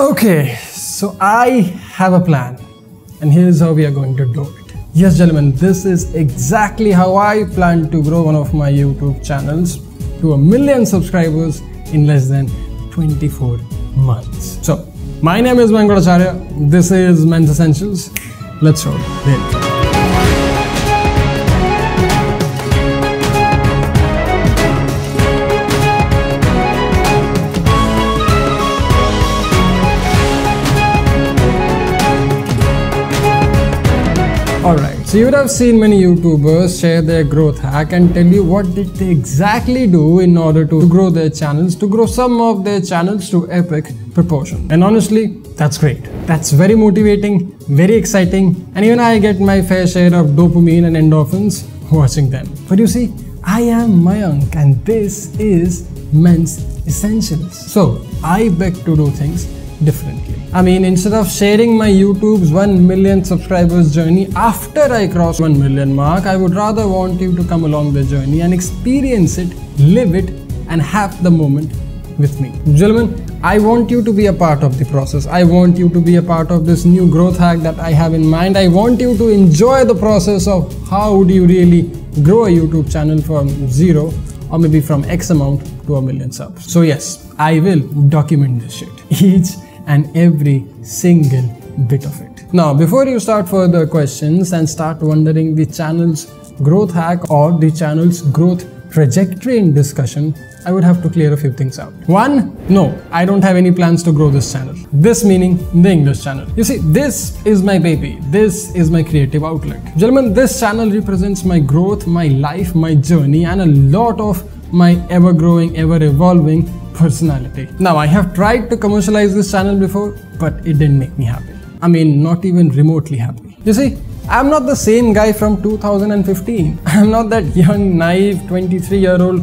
Okay, so I have a plan and here's how we are going to do it. Yes, gentlemen, this is exactly how I plan to grow one of my YouTube channels to 1 million subscribers in less than 24 months. So, my name is Mayank Bhattacharya, this is Men's Essentials. Let's roll. Alright, so you would have seen many YouTubers share their growth hack and tell you what did they exactly do in order to grow their channels, to grow some of their channels to epic proportion. And honestly, that's great. That's very motivating, very exciting, and even I get my fair share of dopamine and endorphins watching them. But you see, I am Mayank and this is Men's Essentials. So, I beg to do things differently. I mean, instead of sharing my YouTube's 1 million subscribers journey after I cross 1 million mark, I would rather want you to come along the journey and experience it, live it, and have the moment with me. Gentlemen, I want you to be a part of the process. I want you to be a part of this new growth hack that I have in mind. I want you to enjoy the process of how do you really grow a YouTube channel from zero or maybe from X amount to 1 million subs. So yes, I will document this shit. Each and every single bit of it. Now, before you start further questions and start wondering the channel's growth hack or the channel's growth trajectory in discussion, I would have to clear a few things out. One, no, I don't have any plans to grow this channel. This meaning the English channel. You see, this is my baby. This is my creative outlet. Gentlemen, this channel represents my growth, my life, my journey, and a lot of my ever-growing, ever-evolving personality. Now, I have tried to commercialize this channel before, but it didn't make me happy. I mean, not even remotely happy. You see, I'm not the same guy from 2015. I'm not that young, naive, 23-year-old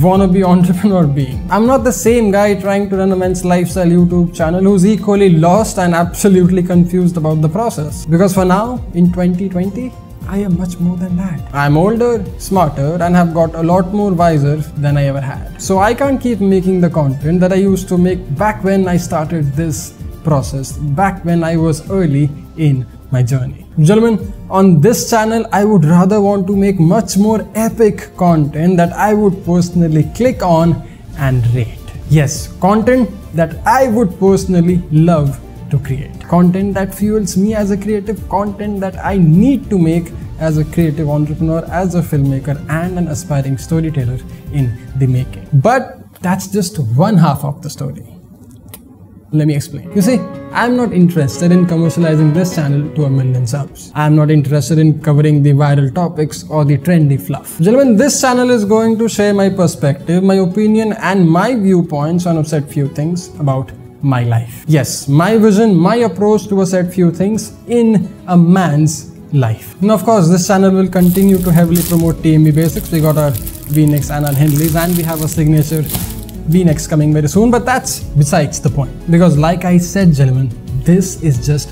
wannabe entrepreneur being. I'm not the same guy trying to run a men's lifestyle YouTube channel who's equally lost and absolutely confused about the process. Because for now, in 2020, I am much more than that. I'm older, smarter, and have got a lot more wiser than I ever had. So I can't keep making the content that I used to make back when I started this process, back when I was early in my journey. Gentlemen, on this channel, I would rather want to make much more epic content that I would personally click on and rate. Yes, content that I would personally love to create. Content that fuels me as a creative, content that I need to make as a creative entrepreneur, as a filmmaker and an aspiring storyteller in the making. But that's just one half of the story. Let me explain. You see, I'm not interested in commercializing this channel to 1 million subs. I'm not interested in covering the viral topics or the trendy fluff. Gentlemen, this channel is going to share my perspective, my opinion and my viewpoints on a set few things about my life. Yes, my vision, my approach to a set few things in a man's life. Now, of course, this channel will continue to heavily promote TMB Basics. We got our V-necks and our Henleys, and we have a signature V-necks coming very soon, but that's besides the point. Because like I said, gentlemen, this is just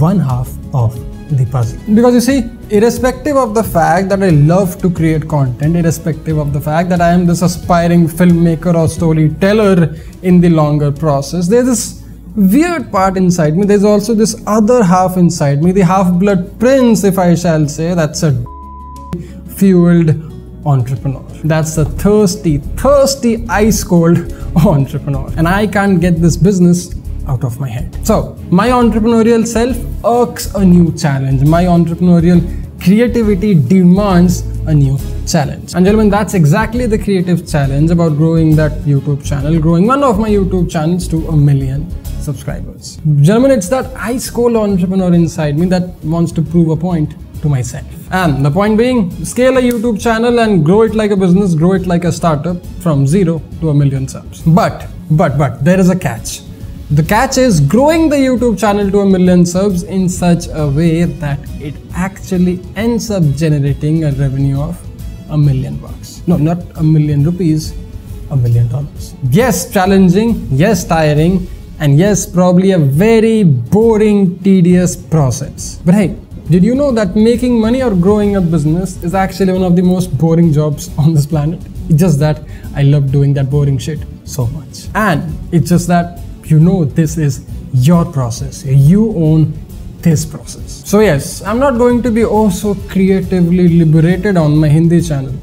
one half of the puzzle. Because you see, irrespective of the fact that I love to create content, irrespective of the fact that I am this aspiring filmmaker or storyteller in the longer process, there's this weird part inside me. There's also this other half inside me, the half-blood prince, if I shall say, that's a fueled entrepreneur. That's a thirsty, thirsty, ice-cold entrepreneur. And I can't get this business out of my head. So, my entrepreneurial self irks a new challenge. My entrepreneurial creativity demands a new challenge. And gentlemen, that's exactly the creative challenge about growing that YouTube channel, growing one of my YouTube channels to 1 million subscribers. Gentlemen, it's that ice cold entrepreneur inside me that wants to prove a point to myself. And the point being, scale a YouTube channel and grow it like a business, grow it like a startup from zero to 1 million subs. But, there is a catch. The catch is growing the YouTube channel to 1 million subs in such a way that it actually ends up generating a revenue of $1 million. No, not $1 million rupees, $1 million. Yes, challenging, yes, tiring, and yes, probably a very boring, tedious process. But hey, did you know that making money or growing a business is actually one of the most boring jobs on this planet? It's just that I love doing that boring shit so much. And it's just that you know this is your process. You own this process. So yes, I'm not going to be so creatively liberated on my Hindi channel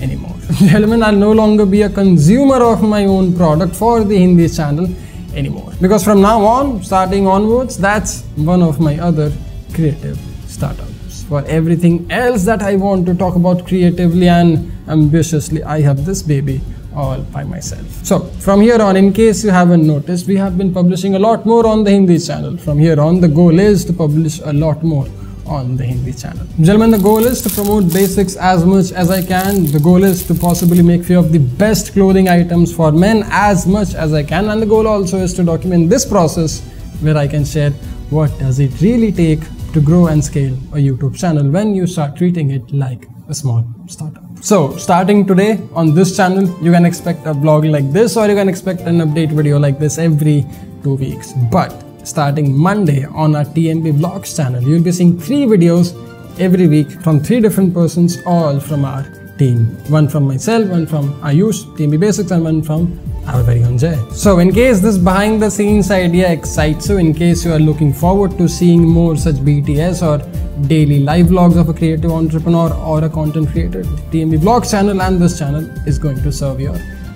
anymore. Gentlemen, I'll no longer be a consumer of my own product for the Hindi channel anymore. Because from now on, starting onwards, that's one of my other creative startups. For everything else that I want to talk about creatively and ambitiously, I have this baby all by myself. So from here on, in case you haven't noticed, we have been publishing a lot more on the Hindi channel. From here on, the goal is to publish a lot more on the Hindi channel. Gentlemen, the goal is to promote basics as much as I can. The goal is to possibly make few of the best clothing items for men as much as I can. And the goal also is to document this process where I can share what does it really take to grow and scale a YouTube channel when you start treating it like a small startup. So starting today on this channel, you can expect a vlog like this, or you can expect an update video like this every 2 weeks. But starting Monday on our TMB Vlogs channel, you'll be seeing 3 videos every week from 3 different persons, all from our team. One from myself, one from Ayush, TMB Basics, and one from Averyon Jay. So in case this behind the scenes idea excites you, in case you are looking forward to seeing more such BTS or daily live vlogs of a creative entrepreneur or a content creator, the TMB Vlogs channel and this channel is going to serve your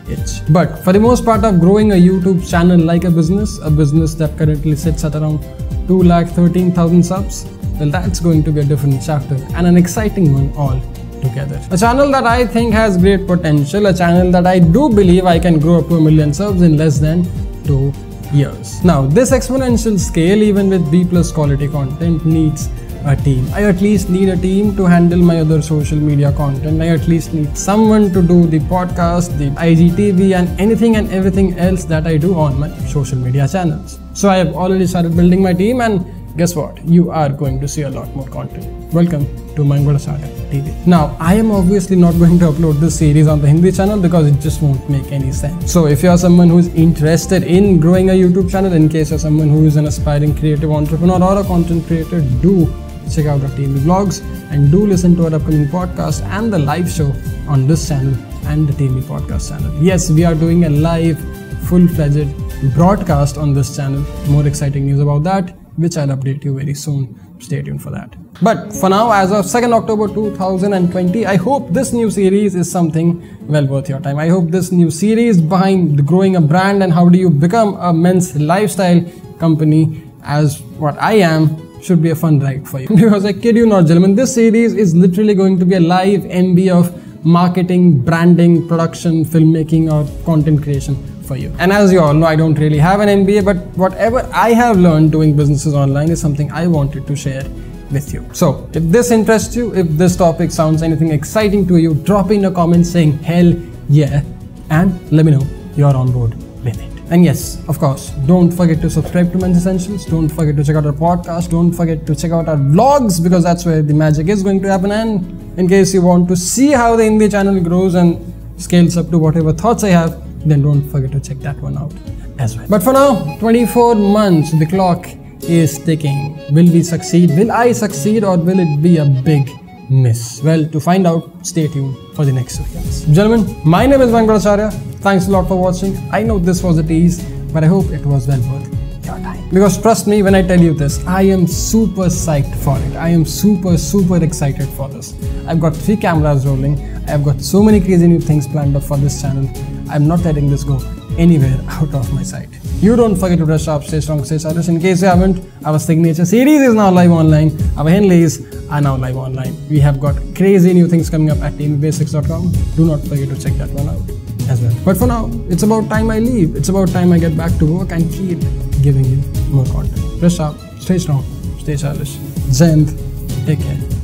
itch. But for the most part of growing a YouTube channel like a business that currently sits at around 2,13,000 subs, well, that's going to be a different chapter and an exciting one all together. A channel that I think has great potential, a channel that I do believe I can grow up to 1 million subs in less than 2 years. Now, this exponential scale, even with B+ quality content, needs a team. I at least need a team to handle my other social media content. I at least need someone to do the podcast, the IGTV, and anything and everything else that I do on my social media channels. So I have already started building my team, and guess what? You are going to see a lot more content. Welcome to Mayank Bhattacharya TV. Now, I am obviously not going to upload this series on the Hindi channel because it just won't make any sense. So if you are someone who is interested in growing a YouTube channel, in case you are someone who is an aspiring creative entrepreneur or a content creator, do check out our TMB Vlogs and do listen to our upcoming podcast and the live show on this channel and the TMB podcast channel. Yes, we are doing a live, full-fledged broadcast on this channel. More exciting news about that, which I'll update you very soon. Stay tuned for that. But for now, as of 2nd October 2020, I hope this new series is something well worth your time. I hope this new series behind growing a brand and how do you become a men's lifestyle company, as what I am, should be a fun ride for you. Because I kid you not, gentlemen, this series is literally going to be a live MB of marketing, branding, production, filmmaking, or content creation for you. And as you all know, I don't really have an MBA, but whatever I have learned doing businesses online is something I wanted to share with you. So if this interests you, if this topic sounds anything exciting to you, drop in a comment saying hell yeah, and let me know you're on board with it. And yes, of course, don't forget to subscribe to Men's Essentials. Don't forget to check out our podcast. Don't forget to check out our vlogs, because that's where the magic is going to happen. And in case you want to see how the Hindi channel grows and scales up to whatever thoughts I have, then don't forget to check that one out as well. But for now, 24 months, the clock is ticking. Will we succeed? Will I succeed, or will it be a big miss? Well, to find out, stay tuned for the next series. Gentlemen, my name is Mayank Bhattacharya. Thanks a lot for watching. I know this was a tease, but I hope it was well worth your time. Because trust me when I tell you this, I am super psyched for it. I am super excited for this. I've got 3 cameras rolling. I've got so many crazy new things planned up for this channel. I'm not letting this go anywhere out of my sight. You don't forget to brush up, stay strong, stay stylish. In case you haven't, our signature series is now live online. Our Henleys are now live online. We have got crazy new things coming up at tmbbasics.com. Do not forget to check that one out as well. But for now, it's about time I leave. It's about time I get back to work and keep giving you more content. Brush up, stay strong, stay stylish. Jai Hind, take care.